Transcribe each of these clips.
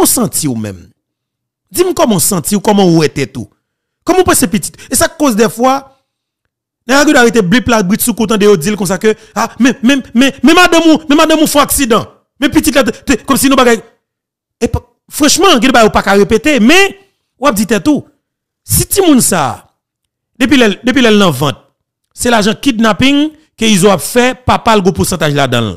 comment senti ou même? Dis-moi comment senti ou comment ou était tout? Comment passe petite? Et ça cause des fois n'a pas arrêté blip la brite sous content de dire comme ça que ah mais madame ou fait accident. Mais petite là comme si nous bagay. Et franchement, il ba ou pas qu'à répéter mais ou a dit tout. Si ti moun ça depuis l'elle en vente, c'est l'argent kidnapping que ils ont fait papa le gros pourcentage là-dedans.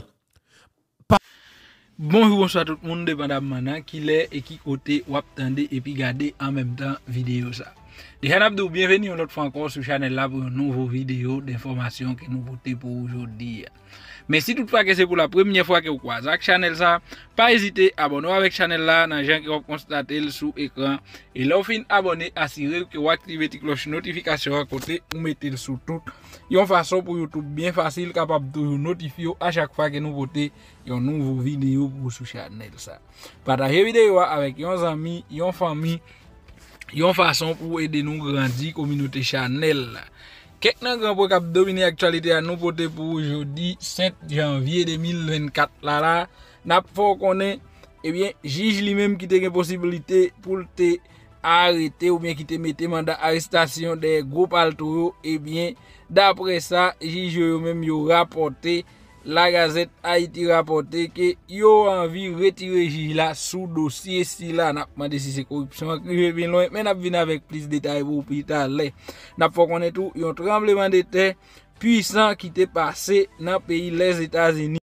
Bonjour, bonsoir tout le monde de Madame Mana qui l'est et qui côté ou attendez et puis garder en même temps vidéo ça. Déjà Abdou, bienvenue une autre fois encore sur channel là pour une nouvelle vidéo d'information que nous votons pour aujourd'hui. Mais si toutefois que c'est pour la première fois que vous croisez avec channel ça, pas hésiter à abonner avec channel là dans gens qui vont constater sous écran et là vous fin abonner assurez que vous activez la cloche notification à côté ou mettez sous tout. Une façon pour YouTube bien facile capable de vous notifier à chaque fois que nous votons une nouvelle vidéo pour sous channel ça. Partagez vidéo avec vos amis, vos famille. Une façon pour aider nous grandir communauté Chanel. Quelqu'un grand pour cap dominer actualité à nous porter pour jeudi 7 janvier 2024 là n'a pas connait et bien juge lui-même qui te possibilité pour te arrêter ou bien qui te mettre mandat arrestation des groupes altoro et bien d'après ça juge lui-même yo rapporté la Gazette Haïti rapporté que yo envie retirer juge là sous dossier si là n'a demandé si c'est corruption qui bien loin mais n'a venir avec plus de détails pour hôpital n'a faut connaître tout un tremblement de terre puissant qui t'est passé dans pays les États-Unis24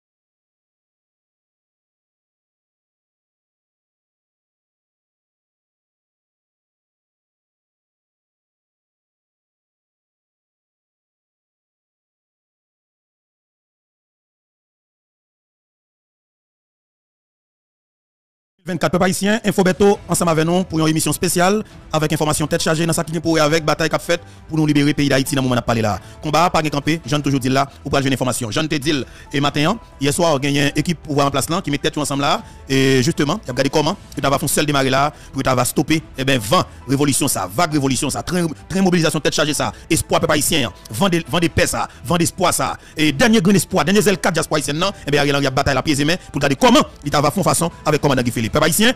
peuple haïtien, Infobertho, ensemble avec nous pour une émission spéciale avec information tête chargée dans sa qui pour avec bataille qu'a fait pour nous libérer pays d'Haïti dans le moment de parler là. Combat, pas de camper, j'en toujours dit là, ou pas de information. J'en te dis, et matin, hier soir, on a une équipe pour voir en place là, qui met tête ensemble là, et justement, il a regardé comment, tu vas faire un seul démarrer là, pour tu vas stopper, et bien, vent, révolution ça, vague révolution ça, train mobilisation tête chargée ça, espoir peuple haïtien, vent des paix ça, vent d'espoir ça, et dernier grand espoir, dernier zèle 4 d'espoir haïtien non, et bien, il y a bataille la pieds et mains pour regarder comment, il va faire façon avec comment Guy Philippe. Haïtien,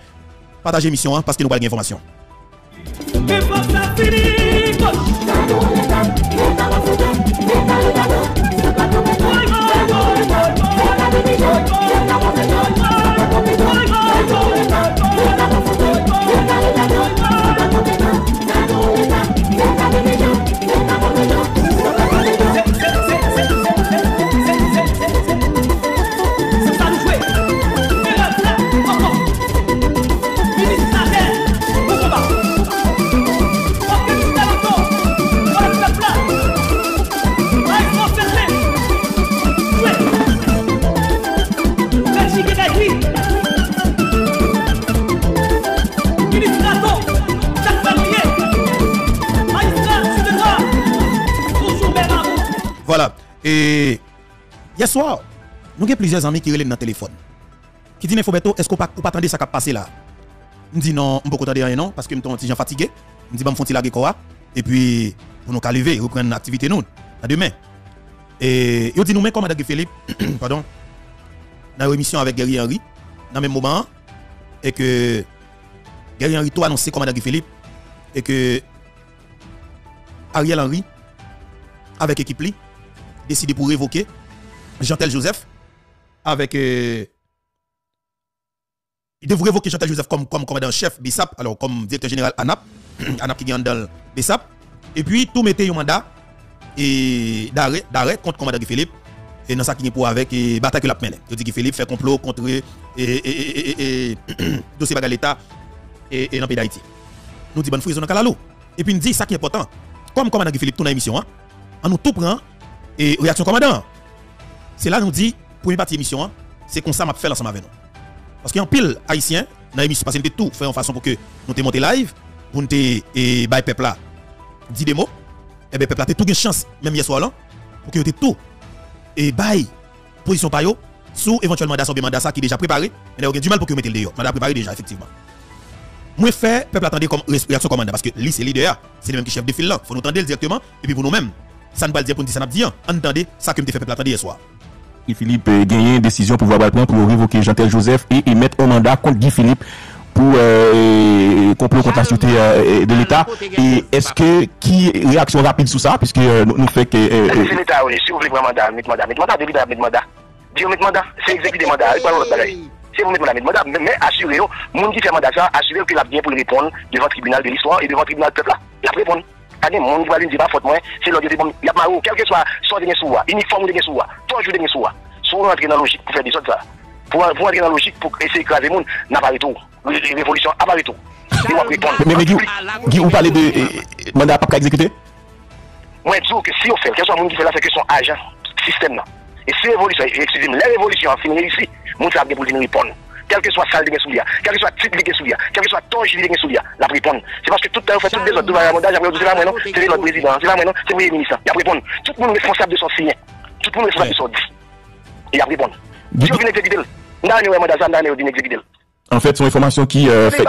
partagez l'émission parce que nous avons des informations. Voilà. Et hier soir, nous avons plusieurs amis qui relèvent dans le téléphone. Qui disent, Infobertho, est-ce qu'on peut pas attendre ça qui a passé là? Je dis non, je ne peux pas attendre rien, non, parce que je suis un petit gens fatigué. Je dis, je vais me faire et puis, pour nous lever, reprendre l'activité nous, à demain. Et ils disent, nous, mais comme Mme Philippe, pardon, dans l'émission avec Gary Henry, dans le même moment, et que Gary Henry, toi, annoncé comme Mme Philippe, et que Ariel Henry, avec équipe li, décidé pour révoquer Jean-Tel Joseph avec il devrait révoquer Jean-Tel Joseph comme commandant chef BISAP, alors comme directeur général ANAP ANAP qui gagne dans BISAP et puis tout mettait un mandat et d'arrêt contre commandant Guy Philippe et dans ça qui est pour avec et bataille que l'a mené. Je dis Guy Philippe fait complot contre et dossier bagarre l'état et dans pays d'Haïti. Nous dit bonne frise dans Kalalo et puis nous dit ça qui est important comme commandant Guy Philippe tourne émission hein on nous tout prend et réaction commandant. C'est là nous dit première partie émission, c'est comme ça m'a fait ensemble avec nous. Parce qu'il y a un pile haïtien dans l'émission parce que tout fait en façon pour que nous te monter live pour nous et by peuple là dit des mots et ben peuple là tout une chance même hier soir là pour que tout et by position pa yo sous éventuellement d'assemblée mandat ça qui déjà préparé mais il y a du mal pour que mettez le dehors. Mandat préparé déjà effectivement. Moi fait peuple attendez comme réaction commandant parce que lui c'est leader, c'est le même qui chef de file là, faut nous entendre directement et puis pour nous mêmes ça ne va pas dire pour nous dire ça n'a pas dit. Entendez ça que me fait peuple attendre hier soir. Guy Philippe gagne une décision pour voir prendre pour révoquer Jean-Tel Joseph et mettre au mandat contre Guy Philippe pour complot contre la sûreté de l'État. Et est-ce que qui réaction rapide sur ça, puisque nous fait que c'est l'État, si vous voulez mandat, mettez mandat, c'est exécuter mandat, pas l'autre bagage. Si vous mettez mandat, mais assurez-vous, monde qui fait mandat ça, assurez-vous qu'il a bien pour le répondre devant le tribunal de l'histoire et devant le tribunal du peuple là. Il a répondre. Allez, monde va lui dire pas faute moi, c'est l'ordre de bon, il y a marou, quel que soit soit de soua, uniforme de soua, toujours de soua. Si vous rentrez dans la logique pour faire des choses ça. Pour entrer dans la logique pour essayer d'écraser le monde, n'a pas tout. Révolution n'a pas tout. Mais vous parlez de mandat pas exécuté? Moi, je dis que si on fait, quel soit le monde qui fait là, c'est que son agent, système. Et si l'évolution, excusez-moi, la révolution a fini ici, le monde a bien pour nous répondre. Quel que soit salle de Gessoulia, quel que soit titre de Gessoulia, quel que soit tonge de Gessoulia, la répondre. C'est parce que tout le temps, on fait toutes les autres devoirs à mandat, c'est là maintenant, c'est le président, c'est là maintenant, c'est le premier ministre. Il a répondre. Tout le monde est responsable de son signé. Tout le monde est responsable de son dit. Il a répondre. En fait, son information qui fait. Son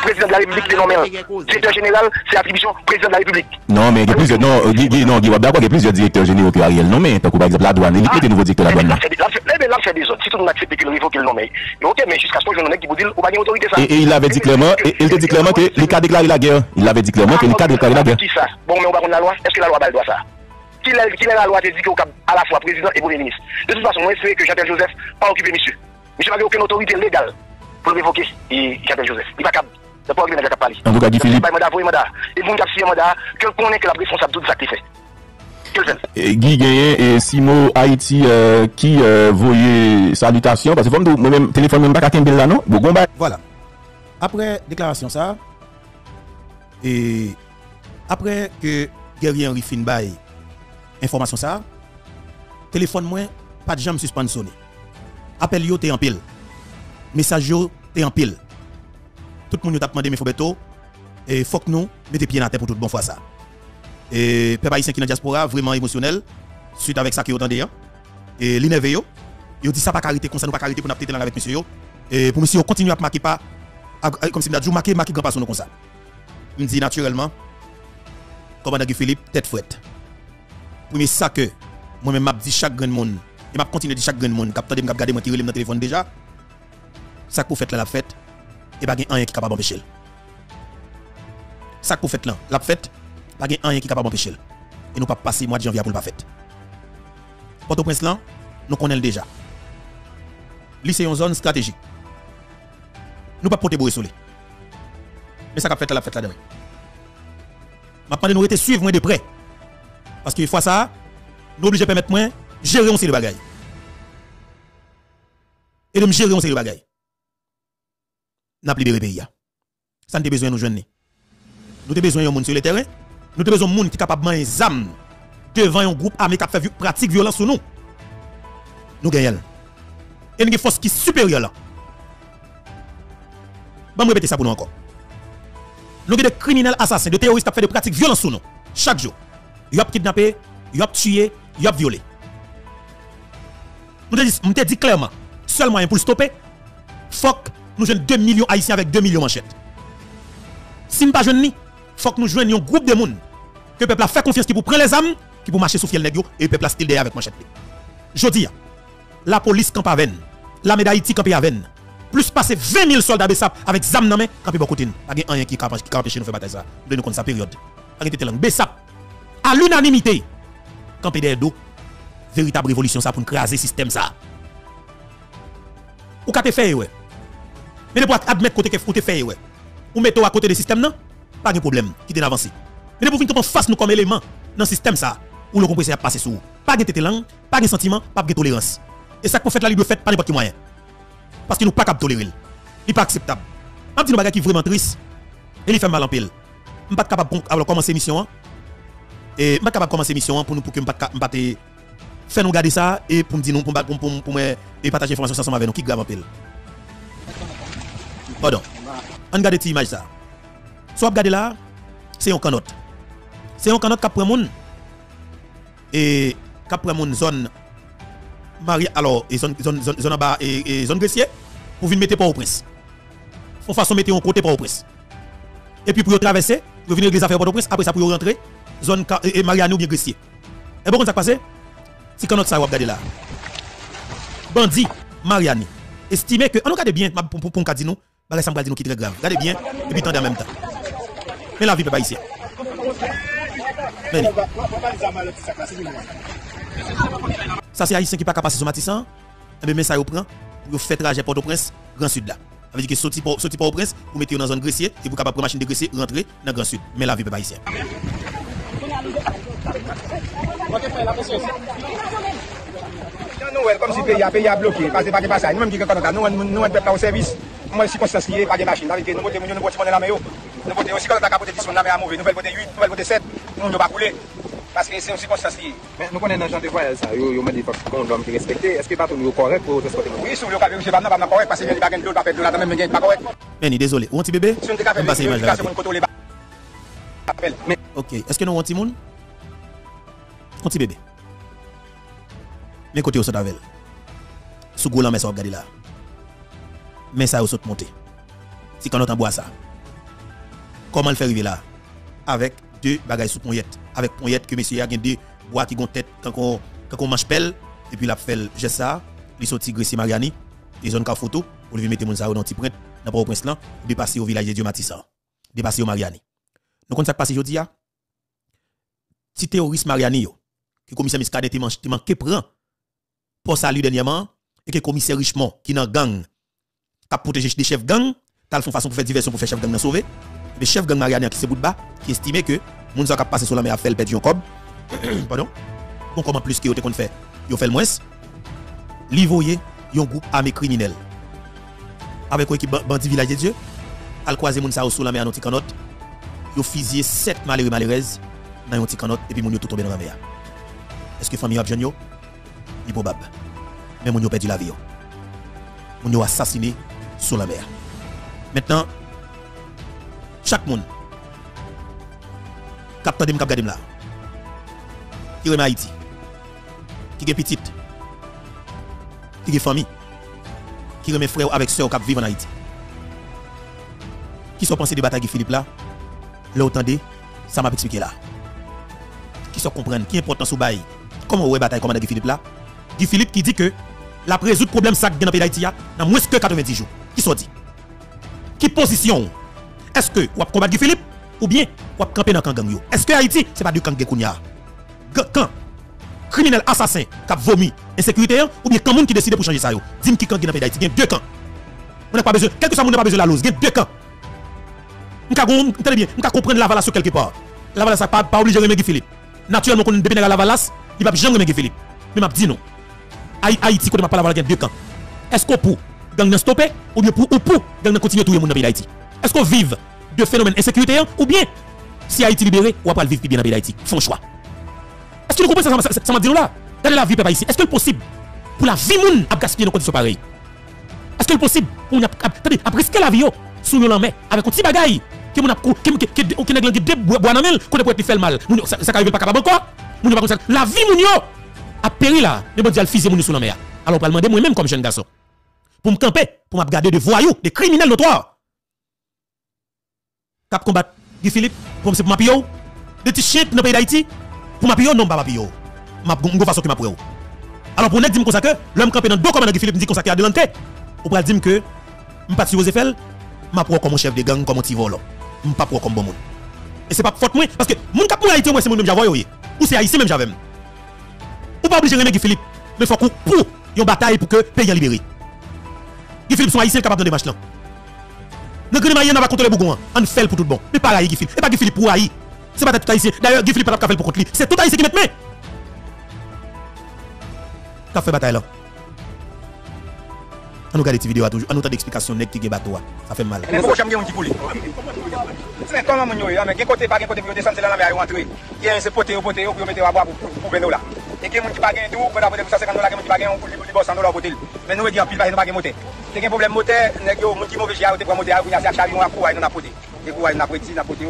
président de la République est directeur général, c'est l'attribution président de la République. Non, mais il y a plusieurs. Non, d'accord, il y a plusieurs directeurs généraux qui Ariel nommé. Par exemple, la douane. Il était nouveau directeur de la douane. Là, c'est des autres. Si tout le monde accepte que le niveau qu'il nomme. Ok, mais jusqu'à ce qu'on ait qui vous dit qu'on va une autorité. Et il avait dit clairement que les cas déclarés la guerre. Il avait dit clairement que les cas déclarés la guerre. Bon, mais on va prendre la loi. Est-ce que la loi va le droit ça? Qui est la loi te dit qu'on à la fois président et premier ministre. De toute façon, moi, c'est que Jean-Pierre Joseph pas occupé monsieur. Monsieur n'a aucune autorité légale pour l'évoquer et Jean-Pierre Joseph. Il va capable. Il n'a pas occupé de parler. En tout cas, dit Philippe. Et vous avez signé un mandat, que qu'on est que la responsable de tout ça qu'il fait. Guy Gayen et Simo Haïti qui voyaient salutation. Parce que moi-même, téléphone même pas qu'à Kembel là, non? Voilà. Après déclaration ça, et après que Guerrier Henry Finbaye information ça, téléphone moins pas de jambes suspend sonné. Appel yo t'es en pile. Message yo t'es en pile. Tout le monde t'a demandé Infobertho et faut que nous mettez pied dans la tête pour toute bonne fois ça. Et peuple haïtien qui dans diaspora vraiment émotionnel suite avec ça qui entendé hein. Et l'inévé yo, yo dit ça pas carité comme ça nous pas carité pour n'a pété avec monsieur yo et pour monsieur continue à marquer pas comme si m'a dit marquer grand pas son comme ça. Me dit naturellement commandant Guy Philippe tête fouette. Premier ça que moi-même m'a dit chaque grand monde et m'a continué de chaque grand monde capteur m'a regarder m'a tirer dans téléphone déjà ça que vous faites là la fête et pas gain rien qui capable empêcher ça que vous faites là la fête pas gain rien qui capable empêcher et nous pas passer mois de janvier pour le pas fête Port-au-Prince là nous connaissons déjà lycée en zone stratégique nous pas porter bois soleil mais ça qu'a fait la fête là dedans m'a pas de nous suivre moins de près. Parce que une fois ça, nous obligés de permettre moins, gérer on ces bagailles. Et de gérer on ces bagailles. Nous avons libéré le pays. Ça nous a besoin de nous jeunes. Nous avons besoin de monde sur le terrain. Nous avons besoin de monde qui est capable de mener des âmes devant un groupe armé qui fait pratique violence sur nous. Nous gagnons. Et nous avons une force qui est supérieure. Je vais répéter ça pour nous encore. Nous avons des criminels assassins, des terroristes qui font des pratiques violentes sur nous. Chaque jour. Ils ont kidnappé, ils ont tué, ils ont violé. Nous avons dit clairement, seul moyen pour le stopper, faut que nous jouions 2 millions haïtiens avec 2 millions manchettes. Si nous ne jouons pas, faut que nous jouions un groupe de monde que le peuple a fait confiance qui pour prendre les âmes, qui pour marcher sous fiel nègre et le peuple a style derrière avec manchette. Je dis, la police campe à Vennes, la médaille campe à Vennes, plus passer 20 000 soldats Bessap avec ZAM dans la main, campe à côté. Il n'y a rien qui peut empêcher nous de faire bataille ça. Nous devons connaître sa période. Bessap. À l'unanimité, quand PDRDO, véritable révolution ça pour craser système ça. Ou qu'à fait ouais. Mais de pour admettre côté que vous fait ouais. Ou mettez à côté des systèmes non, pas de problème, qui t'en avance. Mais de pour venir face nous comme élément dans système ça, ou le compresseur passer sous. Pas de tétélang, pas de sentiment, pas de tolérance. Et ça qu'on fait là, il doit faire pas n'importe quel moyen. Parce qu'il nous pas capable tolérer. Il pas acceptable. Un petit bagage qui est vraiment triste. Et il fait mal en pile. On pas capable alors commencer mission hein. Et je suis capable de commencer l'émission pour nous pour que je ne fasse pas garder ça et pour me dire non, pour partager l'information ensemble avec nous. Qui grave en pile? Pardon. On regarde cette image ça. Soit regarder là, c'est un canot. C'est un canot qui prend moun. Et qui prend moun zone Marie, alors, et zone en bas et zone grecier pour venir mettre Port-au-Prince. Pour façon mettre un côté Port-au-Prince. Et puis pour traverser, pour venir les affaires Port-au-Prince, après ça pour rentrer. Zone et Mariano bien gressier. Et bon, ça passe? Si quand notre ça va regarder là. bandit Mariani estimé que on regarde bien pour dit nous balais ça me dit nous qui très grave regardez bien et puis tendez en même temps mais la vie peut pas ici ça c'est haïtien qui pas capable passer sur Matissan et ben ça yo prend pour faire trajet Port-au-Prince Grand Sud là ça veut dire que sorti Port-au-Prince pour mettre dans zone graissier et pour capable prendre machine de graissier rentrer dans Grand Sud mais la vie peut pas ici comme si le pays a bloqué, parce que pas de passage. Nous-mêmes qui sommes nous peuple au service. Moi, je suis constaté pas de machine. Nous votons, nous votons la maillot. Nous votons aussi quand on a capoté 10, on a mis à mauvais. Nous votons 8, nous votons 7, nous ne pouvons pas couler. Parce que c'est aussi constaté. Mais nous connaissons les gens de voyage, ils ont des condoms qui respectent. Est-ce que pas tout le monde correct pour transporter? Oui, sur le cas, je ne suis pas correct parce que je n'ai pas gagné de l'autre, je n'ai pas de pas correct. Mais désolé, on petit bébé? Si on est capable de faire des ok, est-ce que nous avons un petit monde? Un petit bébé? Mais côté au Sotavel, sous Goulan, mais ça, regardez là. Mais ça, au saute monté. Si quand on entend boire ça, comment le faire arriver là? Avec deux bagages sous poignette. Avec poignette que monsieur a gagné deux bois qui ont tête quand on mange pelle. Et puis la fait le geste ça, il sorti Grécy Mariani, les zones qu'à photo, pour lui mettre mon sao dans petit print, dans Port-au-Prince là, de passer au village de Dieu Matissan, de passer au Mariani. Donc, on s'est passé aujourd'hui, si terroriste Mariani, que commissaire Miscadé te manqué prend, pour saluer dernièrement, et que le commissaire Richemont, qui n'a gang, t'a protégé des chefs gang, t'a fait façon pour faire diversion pour faire chef gang sauver. Le chef gang Mariani qui se bout de bas, qui estimait que, moun sa ka passé sur la mer à faire le pète cob. Pardon. Bon, comment plus que yote kon fait, yo fait le moins. Li voye, yon groupe armé criminel. Avec quoi qui bandit village de Dieu, al croiser moun sa sur la mer à Notikanot, yo fusillé 7 malheureux malheureuses dans Notikanot, et puis moun yo tout tombé dans la mer. Est-ce que famille a besoin yo? Improbable. Mais on a perdu la vie. On a assassiné sur la mer. Maintenant, chaque monde, capteur de m'kapgadem là, qui est Haïti, qui est petite, qui est famille, qui est mes frères avec ceux qui vivent en Haïti, qui sont pensés de bataille Philippe là, là attendez, ça m'a expliqué là. Qui sont comprendre, qui est important sous bail, comment on bataille comme Philippe là. Guy Philippe qui dit que la résoudre problème ça dans le pays d'Haïti dans moins que 90 jours. Qui sont dit? Qui position? Est-ce que vous combattre Guy Philippe ou bien vous camper dans gang yo? Est-ce que Haïti c'est pas du gang de Kounia? Quand criminel assassin qui vomi insécurité ou bien quand monde qui décide pour changer ça yo? Dis-moi qui gang dans le pays d'Haïti, il y a deux camps. On n'a pas besoin, quelque soit on n'a pas besoin la lose, il y a deux camps. On entendez bien, on peut comprendre la valasse quelque part. La valasse pas obligé de Guy Philippe. Naturellement qu'on dépend de la valasse, il va jamais remettre Guy Philippe. Mais m'a dit non. Haïti quand on parle de deux camps. Est-ce qu'on peut gang n'a stoppé ou bien pour gang continuer tout le monde dans pays d'Haïti? Est-ce qu'on vive de phénomènes insécuritaires ou bien si Haïti libéré ou pas vivre qui bien dans pays d'Haïti? Font choix. Est-ce que vous comprenez ça m'a dit là? Regardez la vie peuple ici. Est-ce que c'est possible pour la vie moun à gaspiller dans conditions pareilles? Est-ce que c'est possible pour on a risquer la vie sous le lendemain avec un petit bagaille que mon a que nèg langue de bois dans mel qu'on peut faire mal. Ça arrive pas capable encore. Moun pas comme ça. La vie moun yo à périr là, ne pas dire le fils et mon sous la mer. Alors, pas demander moi-même comme jeune garçon. Pour me camper, pour me garder de voyous, de criminels notoires. Cap combattre Guy Philippe, pour me payer. De petits chiens dans le pays d'Haïti, pour me payer, non, pas me payer. Je ne façon que m'apprendre. Alors, pour ne dire que l'homme campé dans deux commandes de Guy Philippe me dit qu'on s'est adelanté. On peut dire que je ne pas sur Joseph, je m'apprends comme chef de gang, comme un petit volant. Je ne m'apprends comme bon monde. Et ce n'est pas faute moi, parce que mon cap pour Haïti, moi, c'est moi-même j'avoue. Ou c'est Haïti même j'avoue. Ou pas obligé de Guy Philippe, mais il faut qu'on pour une bataille pour que le pays soit libéré. Guy Philippe sont haïtiens capables de marcher là. Nous ne pas contre les Bourgoins, on fait pour tout le monde. Mais pareil Guy Philippe, et pas Guy Philippe pour Haïti. C'est pas tout haïtien. D'ailleurs Guy Philippe n'a pas fait pour contre lui. C'est tout haïtien qui met main. Qu'a fait bataille là? On regarde cette vidéo toujours, on entend d'explication nèg qui gagne bateau. Ça fait mal. Mais pourquoi j'aime qui couler? C'est comment mon yo, mais quel côté pas quel côté pour descendre là la mer rentrer. Il y a un poté au poté pour mettre à boire pour venir là. Et quelqu'un qui pas gagne tout, pendant $150 qui pas gagne on couler $100 pour lui. Mais nous dit en pile pas gagne moteur. Quelqu'un problème moteur, nèg yo mon qui mauvais j'ai arrêté pour moteur, il y a charion à couaille dans poté. Et couaille dans petit, dans poté.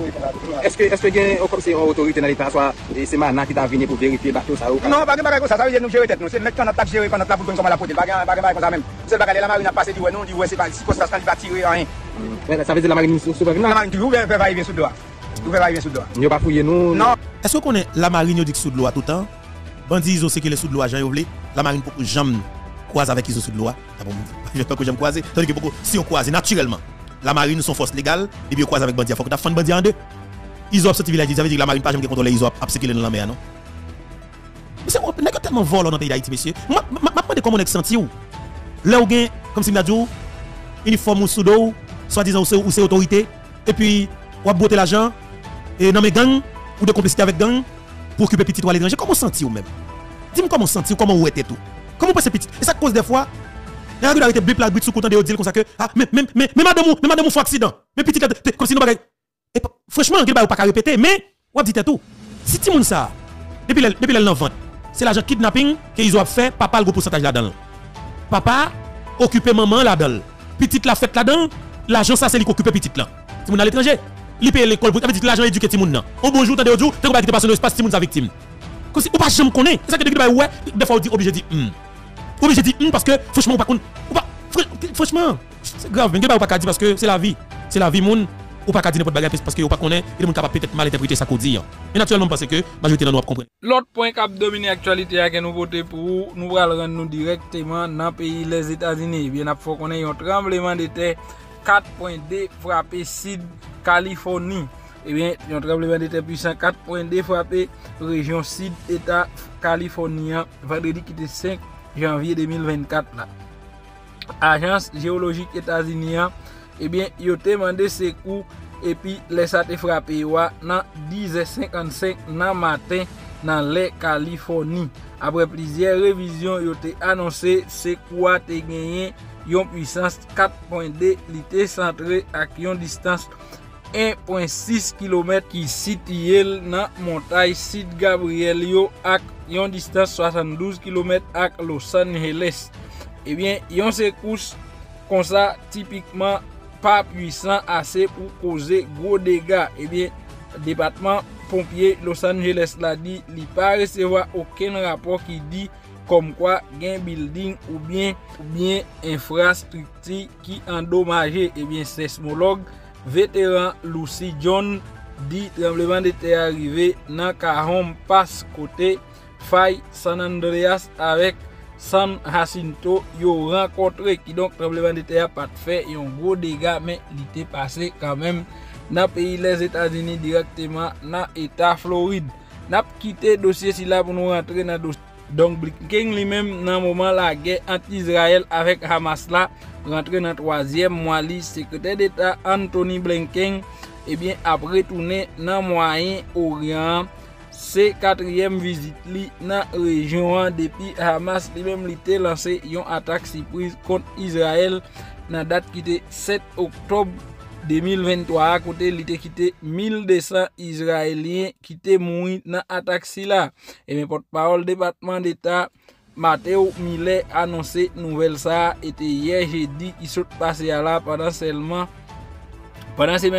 Est-ce que gagne comme c'est une autorité dans l'état soit c'est maintenant qui t'a venir pour vérifier bateau ça? Non, pas gagne ça veut dire nous gérer tête nous, c'est mec qui en attaque gérer pendant la boule comme la poté, pas gagne comme ça même. C'est pas gagne on a passé du ouais non du ouais c'est pas si constant il va tirer rien. Ça veut dire la marine souveraine. La marine toujours va va bien sous doigt. Vous va bien sous doigt. Nous pas fouiller nous. Non. Est-ce qu'on est la marine dit sous l'eau tout le temps? Bandits ont c'est que les sous l'eau agent yo vle, la marine pour jamais croise avec ils sous de loi. J'espère que j'aime croiser. Tandis que si on croise naturellement, la marine sont force légale, et puis on croise avec bandit. Faut que tu fasses bandit en deux. Ils ont sorti village, ils avaient dit que la marine pas jamais contrôler, ils ont abséquilé dans la mer, non? C'est tellement vol dans le pays d'Haïti, monsieur. Je me demande comment on est senti. Là, on a, comme si on a dit, uniforme ou soudo, soi-disant ou c'est autorité, et puis on a botté l'argent, et dans mes gangs, ou de complicité avec gangs, pour occuper petit toile étranger. Comment on senti ou même? Dis-moi comment on senti, comment on était tout. Comment on passe petit? Et ça cause des fois, il y a des blip la brite sous content de dire comme ça que, ah, mais madame, on fait accident. Mais petit, comme si on bagay. Franchement, on ne pas répéter, mais on dit tout. Si tout le monde ça, depuis l'an 20, c'est l'agent kidnapping qu'ils ont fait, papa le gros pourcentage là-dedans. Papa occupé maman là-dedans. Petite la fête là-dedans, l'agent ça c'est lui qui occupe petite là. Si vous à l'étranger, il paye l'école, vous avez dit que l'agent éduque tout le monde. Au bonjour, t'as dit aujourd'hui, t'as dit que personne espace, tout le monde est victime. Comme si on pas jamais connaît. C'est ça que des fois on dit obligé de dire obligé de dire parce que franchement, par contre, franchement, c'est grave, mais on pas dire parce que c'est la vie monde. Ou pas qu'à dire n'importe quoi parce que ou pas connaît et les gens capable peut-être mal interpréter ça qu'on dit. Mais naturellement parce que majorité dans nous comprendre. L'autre point qui a dominé l'actualité avec une nouveauté pour nous allons rendre directement dans le pays les États-Unis. Bien à faut qu'on ait un tremblement de terre 4.2 frappé sud Californie. Eh bien, un tremblement de terre puissant 4.2 frappé région sud État californien vendredi qui était 5 janvier 2024 là. Agence géologique états-unienne eh bien, ils ont demandé ce coup et puis les ça te frappé dans 10h55 dans matin dans les Californie. Après plusieurs révisions, ils ont annoncé ce coup a gagné une puissance 4.2, l'été centré à une distance 1.6 km qui situé dans montagne Site Gabriel yo à une distance 72 km à Los Angeles. Eh bien, ils ont ce coup comme ça typiquement pas puissant assez pour causer gros dégâts. Eh bien, département pompier Los Angeles l'a dit, il n'a pas recevoir aucun rapport qui dit comme quoi gain building ou bien infrastructure qui endommagé. Eh bien, sismologue vétéran Lucy John dit tremblement de terre arrivé dans Cajon Pass côté Faye San Andreas avec San Jacinto yo rencontré qui donc tremblement de terre pas fait et un gros dégât mais il était passé quand même dans pays les États-Unis directement dans état Floride. N'a quitté dossier si là pour nous rentrer dans dossier. Donc Blinken lui-même dans moment la guerre entre Israël avec Hamas là rentré dans 3e mois li secrétaire d'État Anthony Blinken et bien après retourner dans Moyen-Orient. C'est 4e visite li dans région depuis Hamas lui-même li lancé une attaque surprise contre Israël dans date qui était 7 octobre 2023 à côté li quitté 1200 Israéliens qui étaient morts dans attaque si là et bien porte-parole département d'État Matteo Millet annoncé nouvelle ça était hier jeudi qui s'est passé à là pendant semaine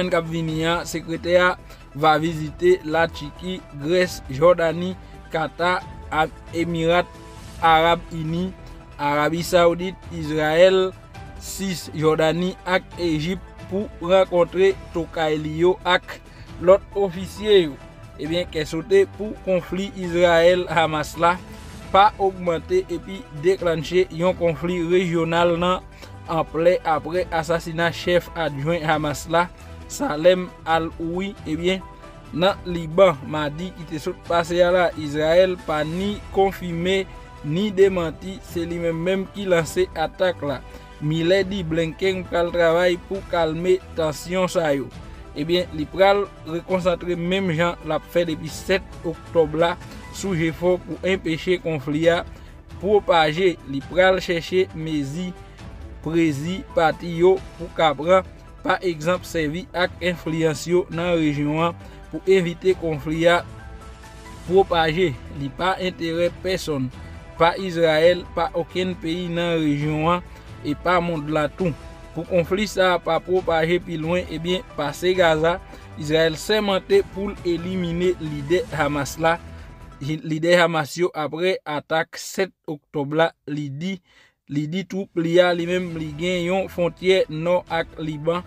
qui vient secrétaire va visiter la Turquie, Grèce, Jordanie, Qatar, Émirats Arabes Unis, Arabie Saoudite, Israël, Cisjordanie et Égypte pour rencontrer Tokailio et l'autre officier. Eh bien, qu'est sauté pour conflit Israël-Hamas là, pas augmenter et puis déclencher un conflit régional nan, en plein après assassinat chef adjoint Hamas là. Salem Al-Oui, eh bien, dans Liban, mardi qui te saute passé à la Israël, pas ni confirmé ni démenti, c'est lui-même qui lance attaque là. Millet dit Blinken pral travail pour calmer tension ça yo. Eh bien, il pral reconcentrer même gens l'a fait depuis 7 octobre là sous effort pour empêcher conflit à propager. Il pral chercher Mezi Prési Patio pour Cabra. Par exemple, servi à influence dans la région pour éviter conflit à propager. Il n'y a pas intérêt personne, pas Israël, pas aucun pays dans la région et pas monde là tout. Pour conflit ça pas propager plus loin, et bien passer Gaza, Israël s'est monté pour éliminer l'idée Hamas là. L'idée Hamas après attaque 7 octobre là, l'idée Lidi tout plia li même li gen yon frontière nord ak Liban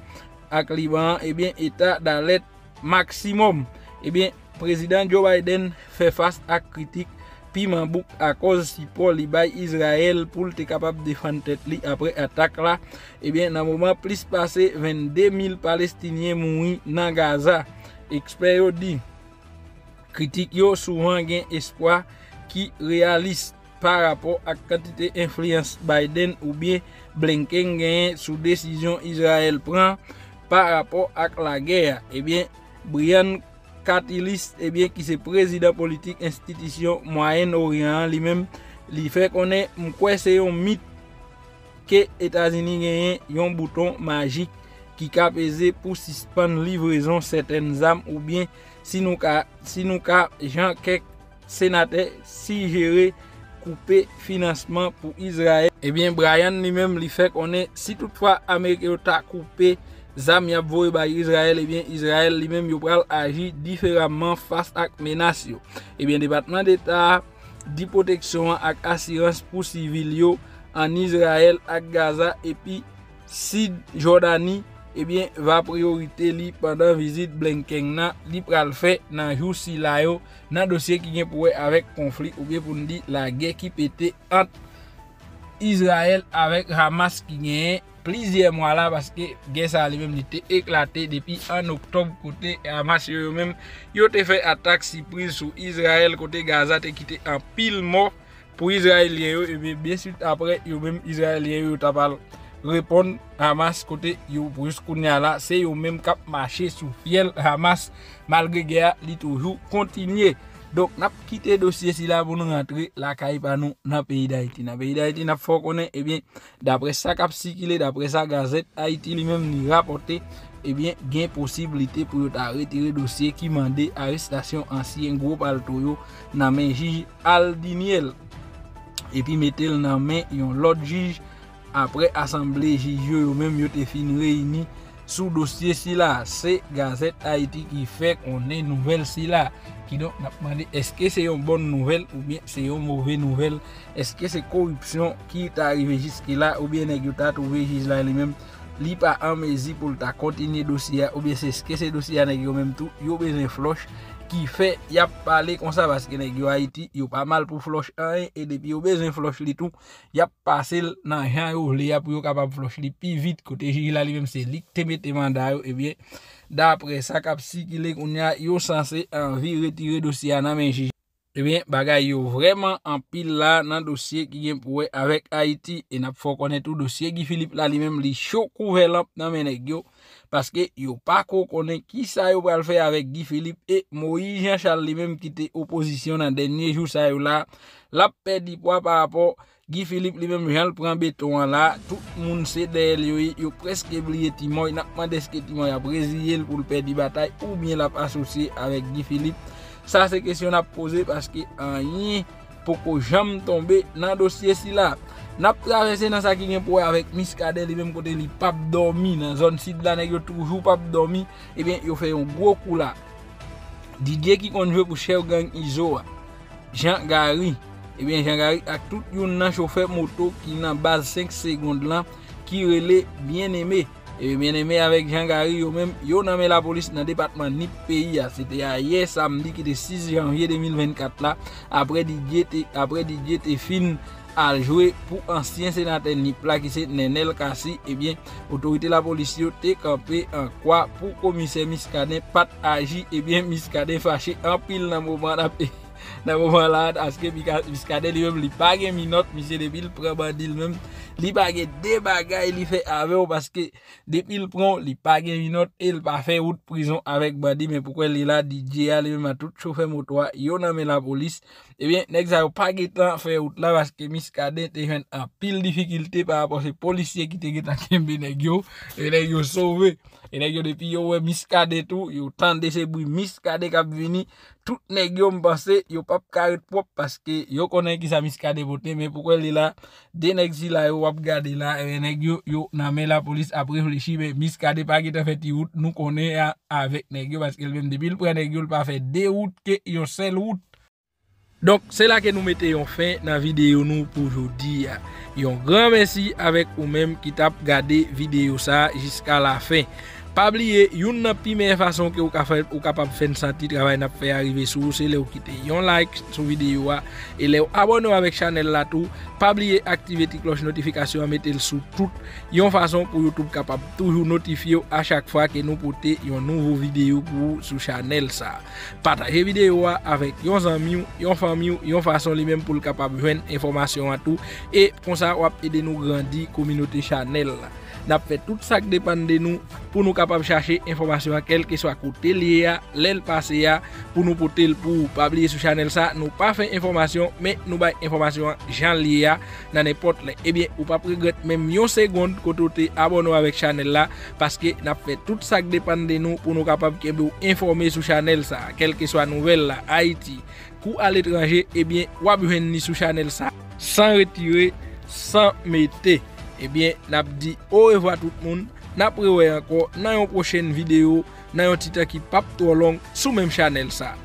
et bien état d'alerte maximum. Et bien président Joe Biden fait face à critique piment bouc à cause si Paul bail Israël pour être capable de défendre tête li après attaque là. Et bien dans moment plus passé 22 000 Palestiniens mourent dans Gaza. Experts dit critique yo souvent gain espoir qui réaliste par rapport à quantité influence Biden ou bien Blinken gain sous décision Israël prend par rapport à la guerre. Et bien Brian Katilis, eh bien, qui est président politique institution Moyen-Orient, lui-même, lui fait connaître que c'est un mythe que les États-Unis ont un bouton magique qui a pesé pour suspendre livraison certaines armes ou bien si nous Jean quelques sénateurs suggérer couper financement pour Israël. Eh bien, Brian lui-même lui fait connaître si toutefois l'Amérique a coupé Zam yap voye ba Israël, et bien Israël lui-même yo pral agir différemment face à menace yo. Et bien département d'état di protection ak assurance pour civil yo en Israël ak Gaza et puis Sid Jordanie, et bien va priorité li pendant visite Blinken nan li pral fait nan jou si la yo nan dossier qui gen pouwe avec conflit ou bien pour nous dire la guerre qui pété entre Israël avec Hamas qui gen plusieurs mois là parce que guerre ça lui-même était éclaté depuis en octobre côté Hamas eux-mêmes ils ont fait attaque surprise sur Israël côté Gaza te quitté en pile mort pour Israéliens et bien sûr après eux-mêmes Israéliens ont pas répondre Hamas côté yo brusquement là c'est eux-mêmes cap marcher sous fiel Hamas malgré guerre li toujours continuer. Donc n'a quitté dossier si là pour nous rentrer la caille par nous dans pays d'Haïti. Dans pays d'Haïti n'a faut connaître et bien d'après ça cap circuler d'après ça gazette Haïti lui-même ni rapporté et bien gain possibilité pour retirer dossier qui mandé arrestation ancien groupe Altoyo dans main juge Aldiniel et puis mettez le dans main l'autre juge après assemblée juge eux-mêmes yo te fin réuni sous dossier si là c'est gazette Haïti qui fait qu'on est nouvelle si là. Donc, est-ce que c'est une bonne nouvelle ou bien c'est une mauvaise nouvelle? Est-ce que c'est corruption qui est arrivée jusque-là ou bien n'est-ce que trouvé jusque-là lui-même? Li pas en mesure pour ta continuer dossier ou bien c'est ce que ces dossiers n'est-ce que même tout yo besoin floche qui fait y a parlé comme ça parce que n'est-ce que Haïti yo pas mal pour floche et depuis yo besoin floche li tout y a passé dans Jean yo li a pour yo capable floche li plus vite côté jusque-là lui-même c'est li te mette mandat et bien d'après ça cap si qu'il est qu'on a yo censé envie retirer dossier nan men juge. Eh bien bagay yo vraiment en pile là dans dossier qui gen pour avec Haïti et n'a faut connaître tout dossier Guy Philippe là lui-même li chaud couvert lamp nan menèg yo parce que yo pas connait qui ça yo pral faire avec Guy Philippe et Moïse Jean-Charles lui-même qui était opposition dans dernier jour ça yo là la perdi poids par rapport Guy Philippe lui-même Jean le prend béton là tout monde c'est derrière lui yo presque oublié Timoy n'a demandé ce que Timoy a brésilien pour le perdre bataille ou bien l'a associé avec Guy Philippe. Ça c'est question à poser parce que rien pour que jamais tomber dans dossier si là n'a traversé dans ça qui vient pour avec Miskadel lui même côté li pas dormi dans zone sud là nèg toujours pas dormi et bien il fait un gros coup là Didier qui compte jouer pour chef gang Izo Jean Gary et bien Jean Gary avec tout yon nan chauffeur moto qui dans base 5 secondes là qui relait bien-aimé. Et bien-aimé avec Jean Gary, eux-mêmes, ils ont nommé la police dans le département du pays. C'était hier samedi, qui était 6 janvier 2024, là, après Didier Tefine à jouer pour ancien sénateur Nipla, qui c'est Nenel Kassi. Eh bien, l'autorité de la police a campé en quoi pour commissaire Miskadin, pas agir. Eh bien, Miskadin fâché en pile dans le moment d'appel. Dans le moment là, parce que Miskadin lui-même, il pas de minute, monsieur Deville, prend bandit lui-même. Li pa gen des bagages li fait avec parce que depuis le prend li pa gen une note et il pas fait route prison avec bandi mais pourquoi il là DJ a lui-même tout chauffeur moto yo nommé la police et bien nèg ça pas gen temps faire route là parce que Miskadin te joine en pile difficulté par rapport ces policiers qui te kembe nèg yo et nèg yo sauvé et nèg yo depuis yo Miskadin tout yo tande ces bruit Miskadin k'ap vini tout nèg yo m'penser yo pas carré propre parce que yo connaît qui ça Miskadin voter mais pourquoi il là des nèg si là yo garder là et nèg yo nommé la police après réfléchir mais Miskadin pas qui t'a fait route nous connaît avec nèg yo parce que même depuis le prend nèg yo pas fait deux routes que yo seule route. Donc c'est là que nous mettons fin dans vidéo nous pour aujourd'hui. Un grand merci avec vous même qui t'a regardé vidéo ça jusqu'à la fin. Pas oublier, une première façon que vous êtes capable de faire ce petit travail, fait arriver sur vous, c'est de quitter un like sur la vidéo et de vous abonner avec la chaîne. Pas oublier, activer la cloche de notification, mettez le sous toute une façon pour YouTube capable toujours notifier à chaque fois que nous portons une nouvelle vidéo pour sur la chaîne. Partagez la vidéo avec vos amis, vos familles, vos façons lui-même pour capable de joindre information à tout et pour ça, vous aider nous grandir la communauté channel. Nous avons fait tout ça qui dépend de nous pour nous capables de chercher information à quel que soit côté lié, l'aile passé pour nous porter pour pas oublier sur channel ça nous pas fait information mais nous bail information Jean lié dans n'importe là et bien ou pas regretter même une seconde côté abonné avec channel là parce que nous avons fait tout ça qui dépend de nous pour nous capables de informer sur channel ça quel que soit nouvelle là Haïti ou à l'étranger et bien ou abonner sur channel ça sans retirer sans mettre. Eh bien, n'a dit au revoir tout le monde. N'a prévoyé encore dans une prochaine vidéo, dans un titre qui pas trop long sur même channel ça.